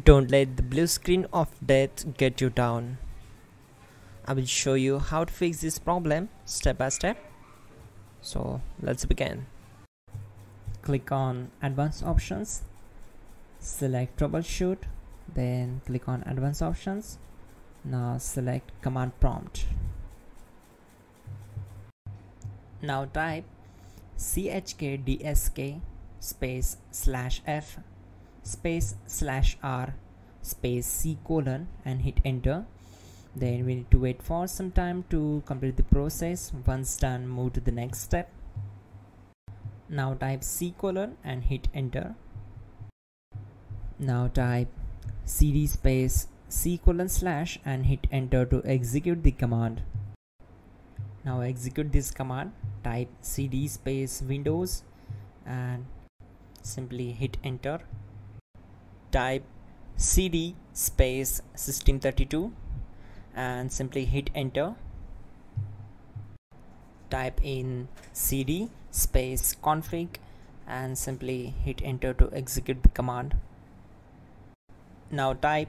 Don't let the blue screen of death get you down. I will show you how to fix this problem step by step. So let's begin. Click on advanced options, select troubleshoot, then click on advanced options. Now select command prompt. Now type chkdsk /f /r c: and hit enter. Then we need to wait for some time to complete the process. Once done, move to the next step. Now type c: and hit enter. Now type cd c:/ and hit enter to execute the command. Now execute this command. Type cd windows and simply hit enter. Type cd system32 and simply hit enter. Type in cd config and simply hit enter to execute the command. Now type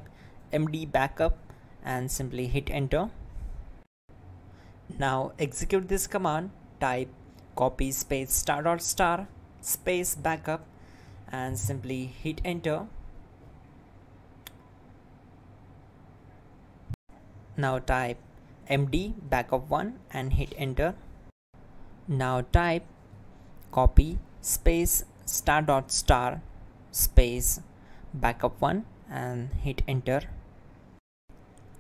md backup and simply hit enter. Now execute this command. Type copy *** backup and simply hit enter. Now type md backup1 and hit enter. Now type copy *** backup1 and hit enter.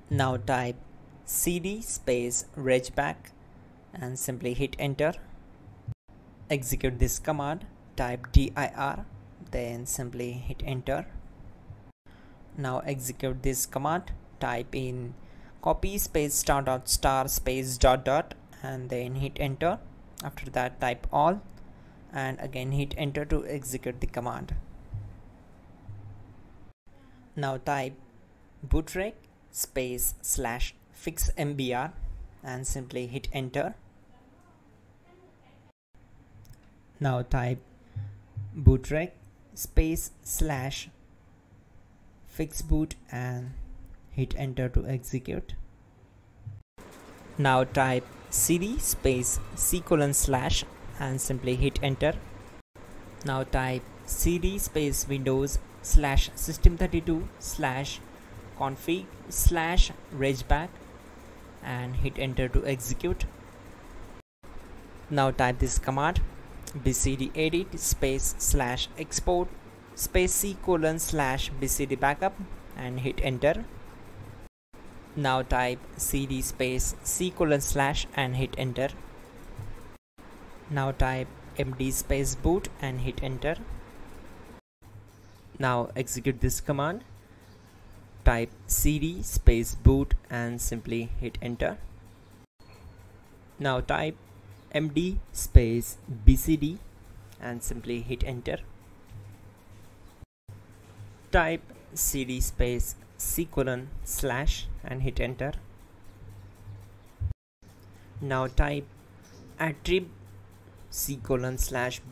Now type cd /regback and simply hit enter. Execute this command. Type dir, then simply hit enter. Now execute this command. Type in copy *** and then hit enter. After that, type all and again hit enter to execute the command. Now type bootrec /fixmbr and simply hit enter. Now type bootrec /fixboot and hit enter to execute. Now type cd c:/ and simply hit enter. Now type cd windows /system32 /config /regback and hit enter to execute. Now type this command bcdedit /export c:/bcdbackup and hit enter. Now type cd c:/ and hit enter. Now type md boot and hit enter. Now execute this command. Type cd boot and simply hit enter. Now type md bcd and simply hit enter. Type cd c:/ and hit enter. Now type attrib c:/boot/bcd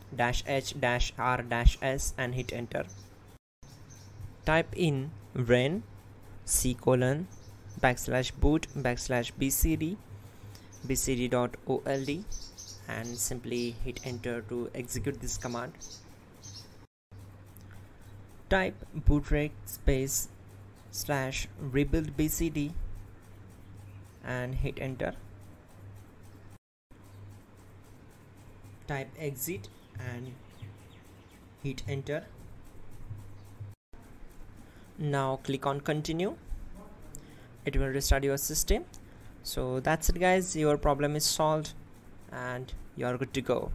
-h -r -s and hit enter. Type in ren c:/boot/bcd bcd.old and simply hit enter to execute this command. Type bootrec /rebuildbcd and hit enter. Type exit and hit enter. Now click on continue. It will restart your system. So that's it guys, your problem is solved and you are good to go.